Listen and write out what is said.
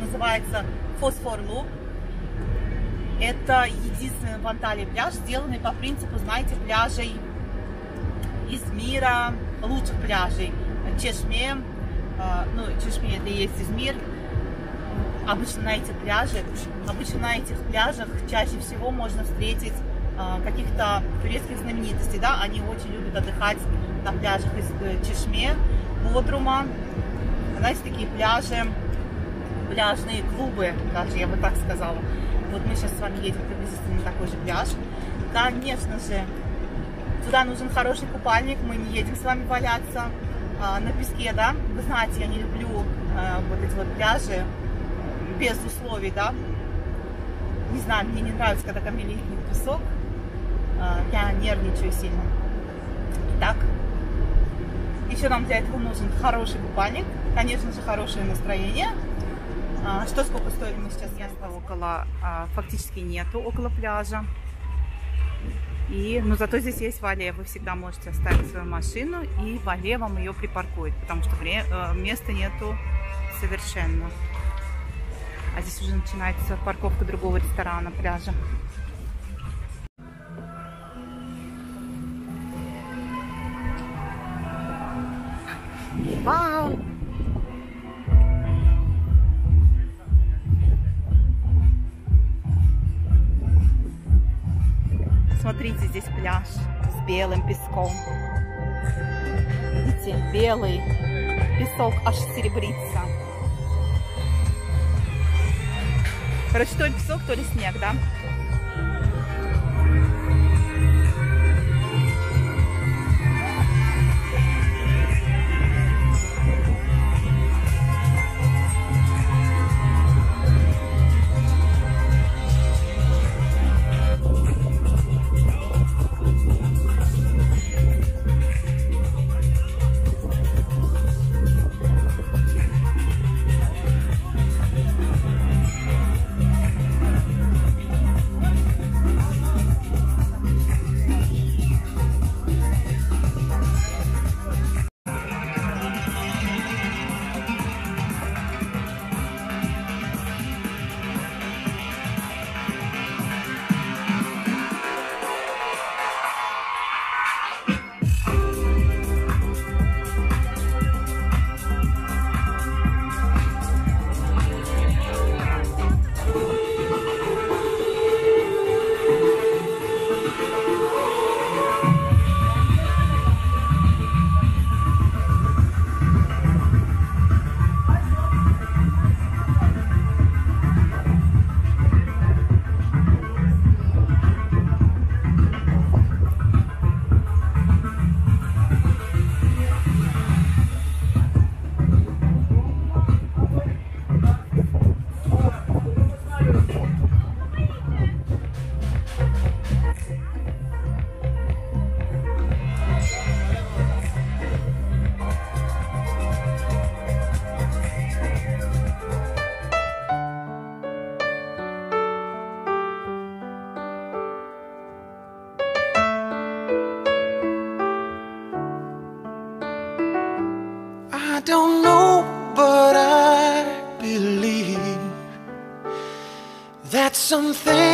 Называется Фосформу. Это единственный в Анталии пляж, сделанный по принципу, знаете, пляжей Измира, лучших пляжей Чеşme, ну Чeşme это и есть Измир. Обычно на этих пляжах чаще всего можно встретить каких-то турецких знаменитостей, да, они очень любят отдыхать на пляжах из Чeşme, Бодрума, знаете, такие пляжи. Пляжные клубы, даже я бы так сказала. Вот мы сейчас с вами едем приблизительно на такой же пляж. Конечно же, туда нужен хороший купальник, мы не едем с вами валяться на песке, да. Вы знаете, я не люблю вот эти вот пляжи без условий, да. Не знаю, мне не нравится, когда ко мне льет песок, я нервничаю сильно. Итак, еще нам для этого нужен хороший купальник, конечно же, хорошее настроение. Что сколько стоит, мы сейчас ясно около, фактически нету около пляжа. Но зато здесь есть вале, вы всегда можете оставить свою машину и вале вам ее припаркует, потому что места нету совершенно. А здесь уже начинается парковка другого ресторана пляжа. Вау! Смотрите, здесь пляж с белым песком. Видите, белый песок аж серебрится. Короче, то ли песок, то ли снег, да? Don't know, but I believe that something